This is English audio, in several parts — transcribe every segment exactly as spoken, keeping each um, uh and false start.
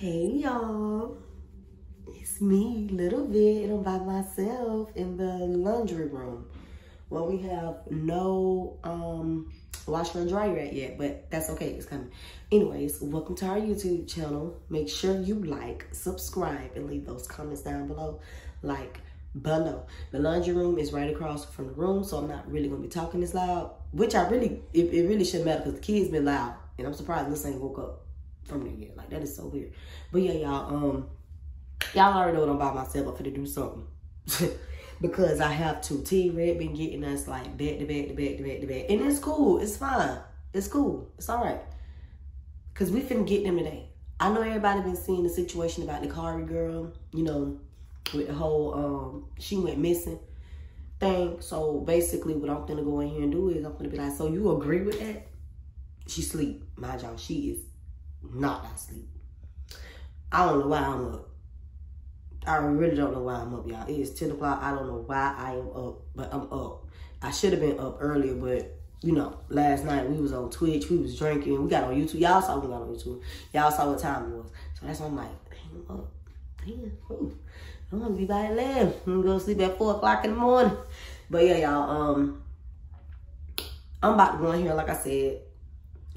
Hey y'all, it's me, Little Bit, and I'm by myself in the laundry room. Well, we have no um, washer and dryer at yet, but that's okay, it's coming. Anyways, welcome to our YouTube channel. Make sure you like, subscribe, and leave those comments down below, like below. The laundry room is right across from the room, so I'm not really gonna be talking this loud, which I really, it, it really shouldn't matter because the kids been loud, and I'm surprised this ain't woke up from there yet. Like, that is so weird. But yeah, y'all, um, y'all already know what I'm by myself. I'm finna do something. Because I have to. TeamRedd been getting us like back to back to back to back to back. And it's cool. It's fine. It's cool. It's all right. Because we finna get them today. I know everybody been seeing the situation about the Carlee girl, you know, with the whole um, she went missing thing. So basically what I'm finna go in here and do is I'm finna be like, so you agree with that? She sleep. Mind y'all, she is not out sleep. I don't know why I'm up. I really don't know why I'm up, y'all. It is ten o'clock. I don't know why I am up, but I'm up. I should have been up earlier, but, you know, last night we was on Twitch. We was drinking. We got on YouTube. Y'all saw we got on YouTube. Y'all saw what time it was. So that's why I'm like, dang, I'm up. Damn. Ooh. I'm going to be by eleven. I'm going to go sleep at four o'clock in the morning. But, yeah, y'all, um, I'm about to go in here, like I said,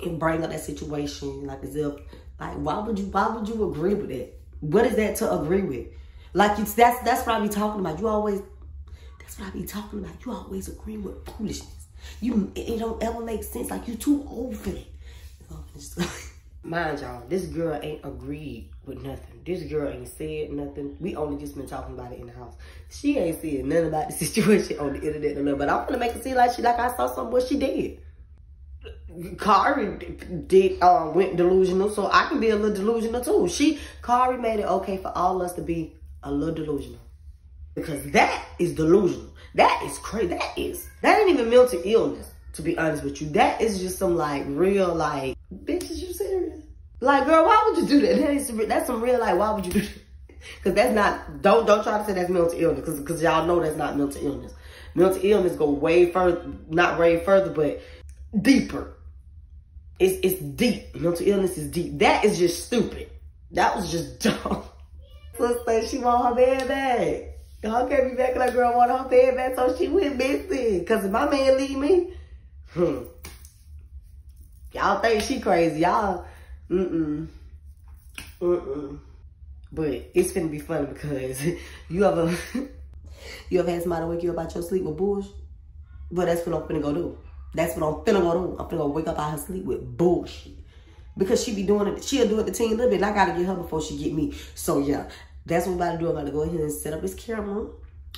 and bring up that situation. Like, as if, like, why would you, why would you agree with that? What is that to agree with? Like, it's, that's that's what I be talking about. You always, that's what I be talking about. You always agree with foolishness. You, it, it don't ever make sense. Like, you too old for that. Mind y'all, this girl ain't agreed with nothing. This girl ain't said nothing. We only just been talking about it in the house. She ain't said nothing about the situation on the internet or nothing. But I'm gonna make it seem like she, like I saw something what she did. Carlee did um went delusional, so I can be a little delusional too. She Carlee made it okay for all us to be a little delusional, because that is delusional. That is crazy. That is that ain't even mental illness, to be honest with you. That is just some like real like bitch. Is you serious? Like, girl, why would you do that? That is that's some real like. Why would you do that? Because that's not don't don't try to say that's mental illness, because because y'all know that's not mental illness. Mental illness go way further, not way further, but deeper. It's, it's deep. Mental illness is deep. That is just stupid. That was just dumb. Sister, she want her man back. Y'all can't be back like girl want her man back, so she went missing. Because if my man leave me, hmm. Y'all think she crazy. Y'all, mm-mm. Mm-mm. But it's finna be funny because you ever, you ever had somebody wake you up out your sleep with bullshit? But that's what I'm finna go do. That's what I'm finna go do. I'm finna go wake up out her sleep with bullshit. Because she be doing it, she'll do it to TeamLilBit. And I gotta get her before she get me. So yeah, that's what we're about to do. I'm about to go ahead and set up this camera.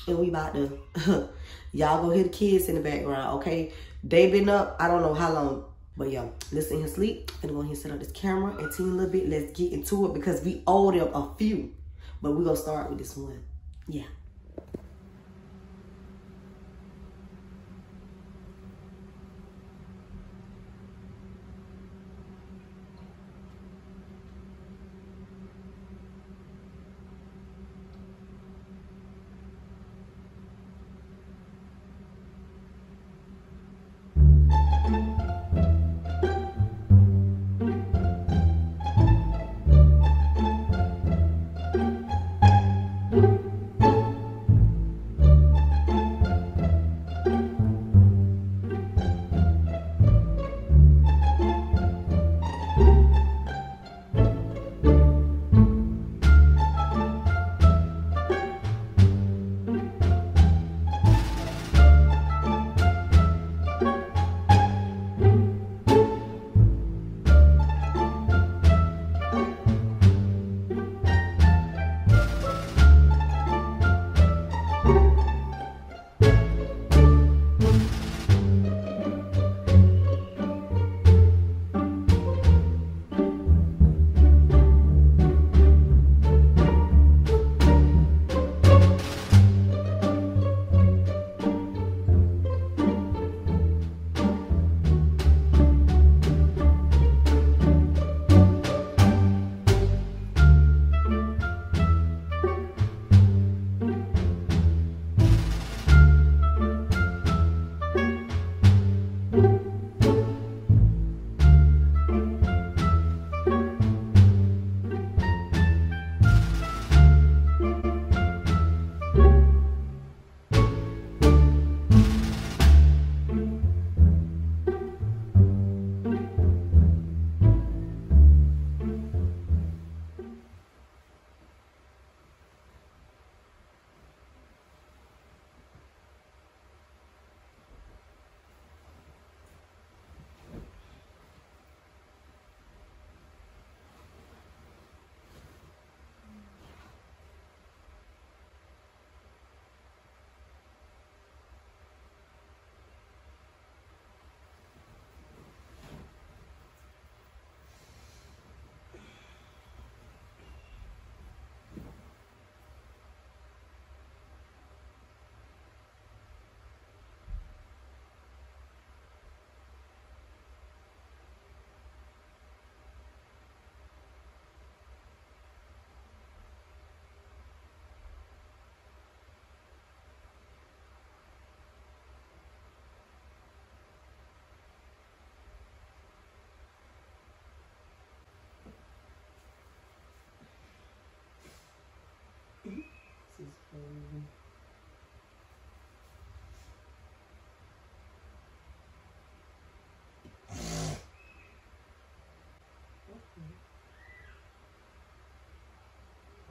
And we about to, huh, y'all go hear the kids in the background, okay? They been up, I don't know how long. But yeah, listen in her sleep. I'm gonna go ahead and set up this camera and TeamLilBit. Let's get into it because we owe them a few. But we gonna start with this one. Yeah.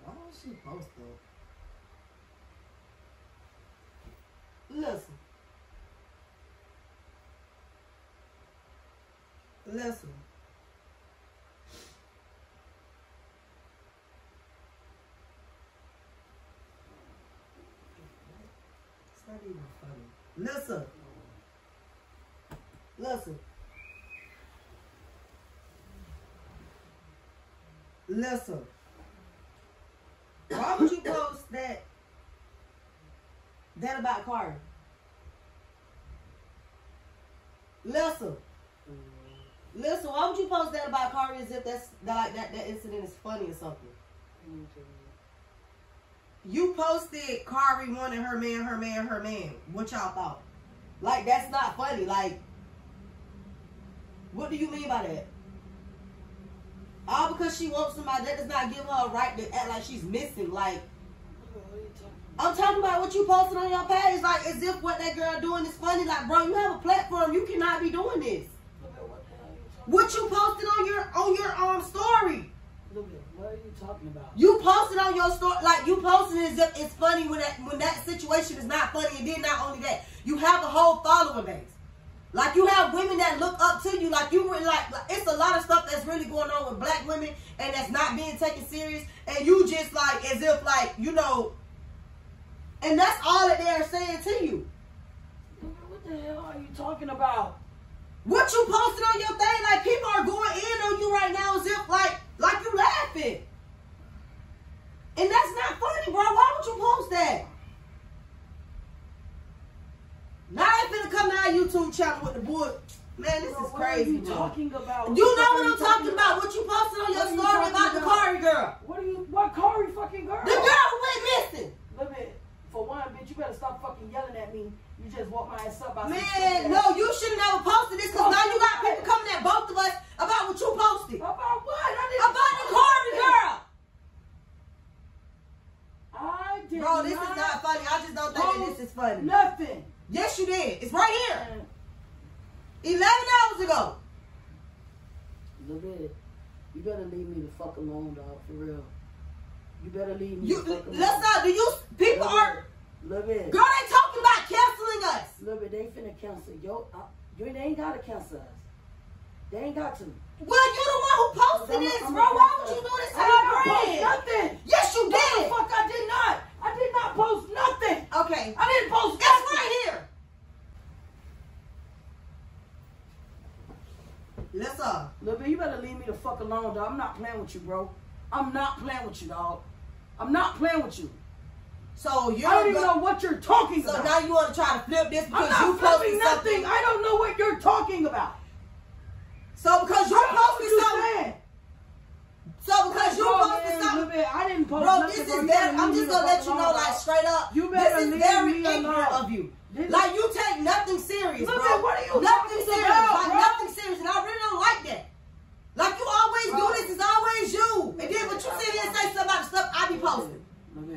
Why was she post though? Listen. Listen. It's not even funny. Listen. Listen. Listen. Why would you post that? That about Carlee? Listen. Listen, why would you post that about Carlee as if that's that, that that incident is funny or something? You posted Carlee wanting her man, her man, her man. What y'all thought? Like, that's not funny. Like, what do you mean by that? All because she wants somebody, that does not give her a right to act like she's missing. Like, I'm talking about what you posted on your page. Like, as if what that girl doing is funny. Like, bro, you have a platform. You cannot be doing this. What you posted on your on your um story? What are you talking about? You posted on your story, like you posted as if it's funny when that when that situation is not funny. And then not only that, you have a whole follower base. Like you have women that look up to you. Like you were like, like it's a lot of stuff that's really going on with black women and that's not being taken serious. And you just like as if like you know, and that's all that they are saying to you. What the hell are you talking about? What you posted on your thing, like people are going in on you right now as if like like you laughing. And that's not funny, bro. Why would you post that? Now I ain't finna come to our YouTube channel with the boy. Man, this bro, is crazy. What are you bro. talking about? You what know what I'm talking, talking about? about. What you posted on what your story about, about the Carlee girl. What are you what Carlee fucking girl? The girl who went missing. Look, for one, bitch, you better stop fucking yelling at me. You just walk my ass up. Man, no, you shouldn't have posted this because now you got people coming at both of us about what you posted. About what? I didn't about the Carlee girl. I did Bro, this not is not funny. I just don't think that this is funny. Nothing. Yes, you did. It's right here. eleven hours ago. Look at it. You better leave me the fuck alone, dog. For real. You better leave me you, the fuck alone. Let's not. Do you? People are. Look at it. Girl, they talking about canceling us. Look at they finna cancel. Yo, I, you, they ain't gotta cancel us. They ain't got to. Well, you the one who posted I'm, this, I'm bro. Why would you do this to our friend? Nothing. Yes, you did. What the fuck, I did not. I did not post nothing. Okay. I didn't post. That's nothing. Right here. Listen, look at you better leave me the fuck alone, dog. I'm not playing with you, bro. I'm not playing with you, dog. I'm not playing with you. So you don't even know what you're talking so about. So now you want to try to flip this because I'm not you posted nothing. Something. I don't know what you're talking about. So because you posted you something. Saying? So because you oh, posted man, something. Man, I didn't post bro, nothing. This is bro, very, I'm just gonna let you know, like straight up. You this is very ignorant alone. Of you. This like is... you take nothing serious, look bro. Man, what are you nothing serious, about, like bro? Nothing serious, and I really don't like that. Like you always bro. do this. It's always you. And then when you sit here and say something about stuff I be posting.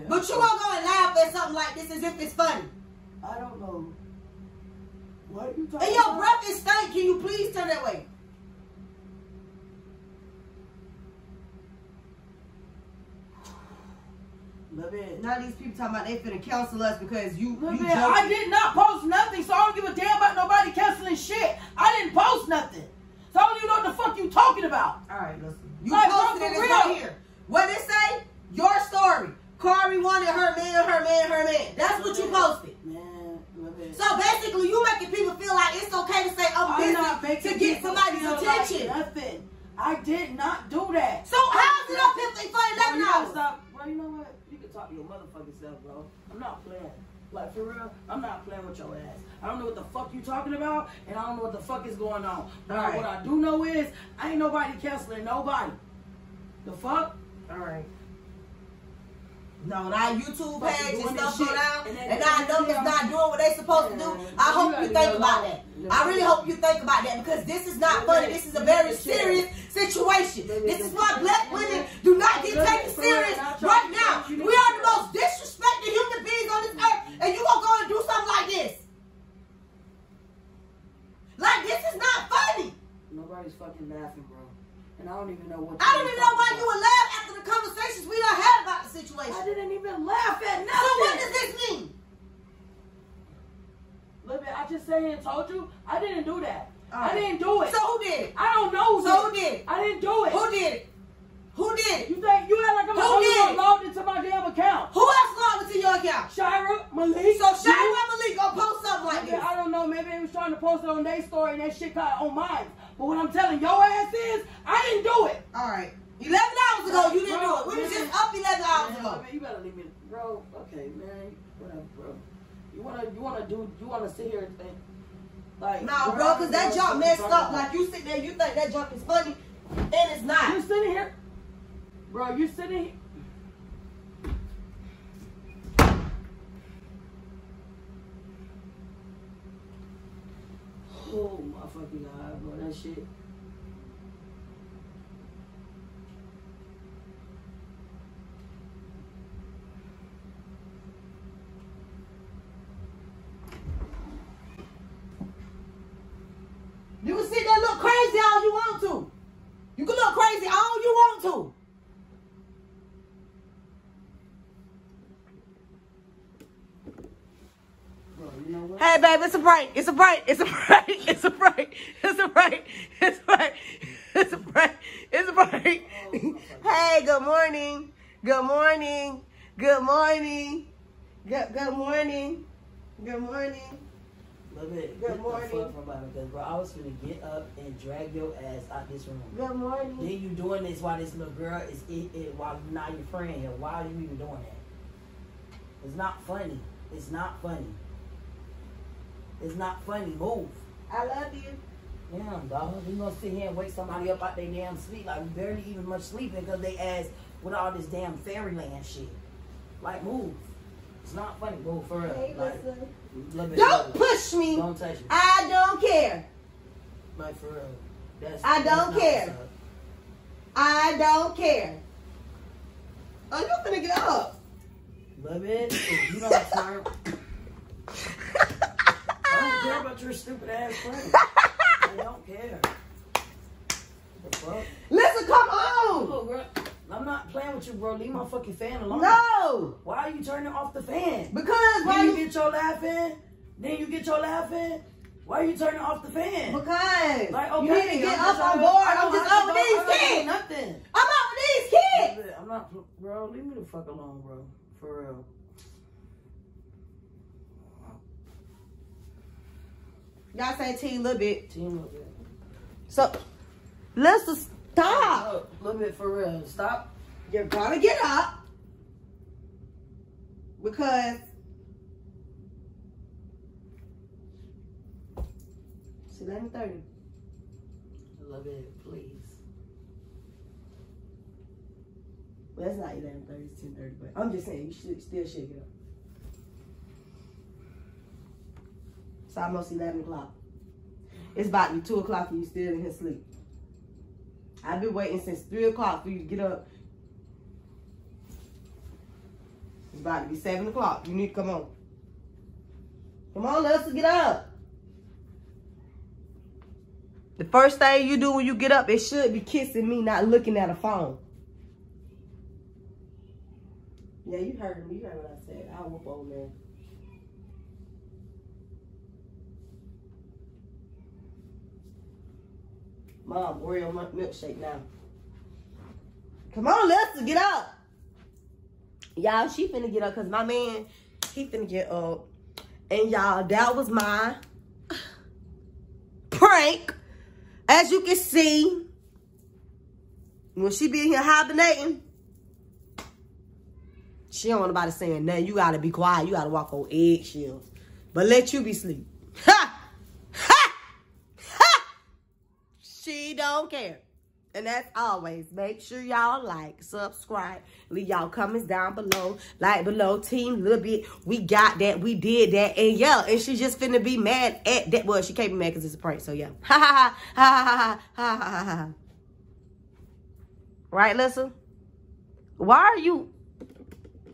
But you don't go and laugh at something like this as if it's funny. I don't know. What are you talking about? And your about? breath is stank. Can you please turn that way? Now these people talking about they finna counsel us because you, you man, I did not post nothing, so I don't give a damn about nobody canceling shit. I didn't post nothing. So I don't even know what the fuck you talking about. Alright, listen. You like, posted it right here. What it say? Your story. Carlee wanted her man, her man, her man. That's what you posted. Man, so basically, you making people feel like it's okay to say I'm busy to get somebody's attention. Like nothing. I did not do that. So how's it up if they find out now? Well, you know what? You can talk to your motherfucking self, bro. I'm not playing. Like, for real, I'm not playing with your ass. I don't know what the fuck you talking about, and I don't know what the fuck is going on. But right. what I do know is, I ain't nobody canceling nobody. The fuck? All right. No, our YouTube page and stuff go down, and, and our numbers not doing what they supposed to do. I hope you think about that. I really hope you think about that because this is not funny. This is a very serious situation. This is why black women do not get taken serious right now. We are the most disrespected human beings on this earth, and you gonna go and do something like this? Like this is not funny. Nobody's fucking laughing, bro. And I don't even know what. I don't even know why about. You would laugh after the conversations we done had about the situation. I didn't even laugh at nothing. So what does this mean? Look, I just said and told you I didn't do that. Right. I didn't do it. So who did it? I don't know. Who so who did it? I didn't do it. Who did it? Who did it? You think you act like I'm the only one logged into my damn account? Who else logged into your account? Shaira, Malik. So Shaira and Malik gonna post something like this? I don't know. Maybe they was trying to post it on their story and that shit got on mine. But what I'm telling your ass is, I didn't do it. All right. eleven hours ago, you didn't bro, do it. We was just up eleven hours man, ago. Man, you better leave me, bro. Okay, man. Whatever, bro. You wanna, you wanna do, you wanna sit here and think, like, nah, bro, cause that junk messed up. Like you sit there, you think that junk is funny, and it's not. You sitting here. Bro, you sitting here. Oh, my fucking God, bro. That shit. You can sit there and look crazy all you want to. You can look crazy all you want to. Hey, babe, it's a break. It's a break. It's a break. It's a break. It's a break. It's a break. It's a break. It's a break. Hey, good morning. Good morning. Good morning. Good good morning. Good morning. Good morning. Because bro, I was gonna get up and drag your ass out this room. Good morning. Then you doing this while this little girl is it, it while not your friend here. Why are you even doing that? It's not funny. It's not funny. It's not funny. Move. I love you. Damn, dog. You gonna sit here and wake somebody up out their damn sleep? Like barely even much sleeping because they ass with all this damn fairyland shit. Like move. It's not funny. Move for real. Hey, like, don't better. Push me. Don't touch me. I don't care. Like for real. That's, I don't that's care. Nice, I don't care. Oh, you finna get up. Love it. If you don't turn. I don't care about your stupid ass friend. I don't care. What the fuck? Listen, come on! Look, girl, I'm not playing with you, bro. Leave my fucking fan alone. No! Why are you turning off the fan? Because why you, you get your laugh in? Then you get your laugh in? Why are you turning off the fan? Because like, okay, you need to get I'm up on board. I'm, I'm just up with these kids. Nothing. I'm up with these kids. I'm not, bro. Leave me the fuck alone, bro. For real. Y'all say TeamLilBit. TeamLilBit. So, listen, stop. A little bit for real. Stop. You're gonna get up because it's eleven thirty. Love it, please. Well, it's not eleven thirty, it's ten thirty, but I'm just saying you should still should get up. It's almost eleven o'clock. It's about to be two o'clock and you still in his sleep. I've been waiting since three o'clock for you to get up. It's about to be seven o'clock. You need to come on. Come on, let's get up. The first thing you do when you get up, it should be kissing me, not looking at a phone. Yeah, you heard me. You heard what I said. I'll whoop old man. Mom, Oreo milkshake now. Come on, let's get up. Y'all, she finna get up because my man, he finna get up. And y'all, that was my prank. As you can see, when she be in here hibernating, she don't want nobody saying nothing. You gotta be quiet. You gotta walk on eggshells. But let you be asleep. Ha! She don't care. And as always, make sure y'all like, subscribe, leave y'all comments down below, like below, TeamLilBit. We got that, we did that, and yeah, and she just finna be mad at that. Well, she can't be mad because it's a prank, so yeah. Ha ha ha ha ha ha ha ha ha. Right, listen? Why are you,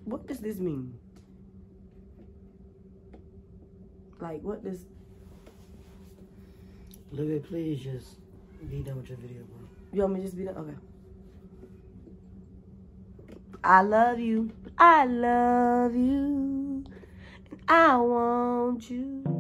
what does this mean? Like, what does, Lilbit, please just be done with your video, bro. You want me to just be there? Okay. I love you. I love you. And I want you.